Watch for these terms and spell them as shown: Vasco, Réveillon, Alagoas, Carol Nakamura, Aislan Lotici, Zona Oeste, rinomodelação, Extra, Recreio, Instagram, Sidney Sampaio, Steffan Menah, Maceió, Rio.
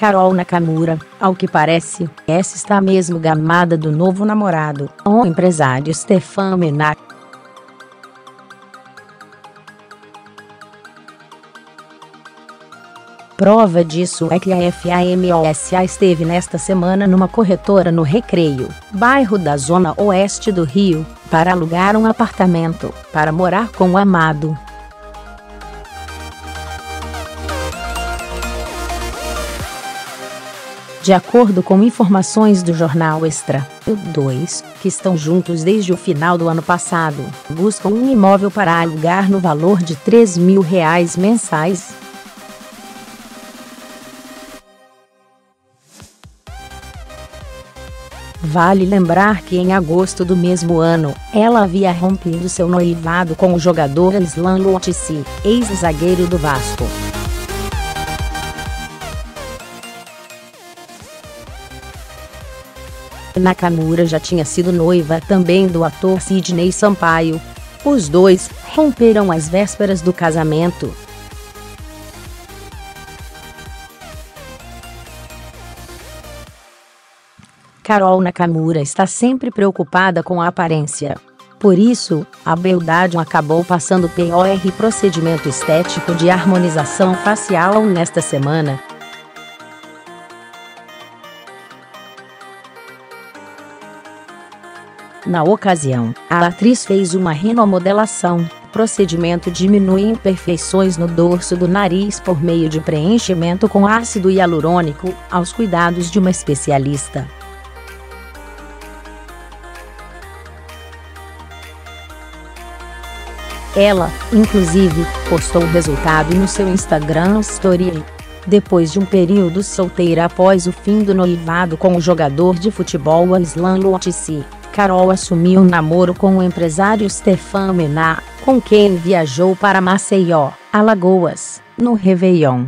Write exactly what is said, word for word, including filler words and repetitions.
Carol Nakamura, ao que parece, essa está mesmo gamada do novo namorado, o empresário Steffan Menah. Prova disso é que a Famosa esteve nesta semana numa corretora no Recreio, bairro da zona oeste do Rio, para alugar um apartamento, para morar com o amado. De acordo com informações do jornal Extra, os dois, que estão juntos desde o final do ano passado, buscam um imóvel para alugar no valor de três mil reais mensais. Vale lembrar que em agosto do mesmo ano, ela havia rompido seu noivado com o jogador Aislan Lotici, ex-zagueiro do Vasco. Nakamura já tinha sido noiva também do ator Sidney Sampaio. Os dois romperam às vésperas do casamento. Carol Nakamura está sempre preocupada com a aparência. Por isso, a beldade acabou passando por procedimento estético de harmonização facial nesta semana. Na ocasião, a atriz fez uma renomodelação, procedimento diminui imperfeições no dorso do nariz por meio de preenchimento com ácido hialurônico, aos cuidados de uma especialista. Ela, inclusive, postou o resultado no seu Instagram Story. Depois de um período solteira após o fim do noivado com o jogador de futebol Aislan Lotici, Carol assumiu um namoro com o empresário Steffan Menah, com quem viajou para Maceió, Alagoas, no Réveillon.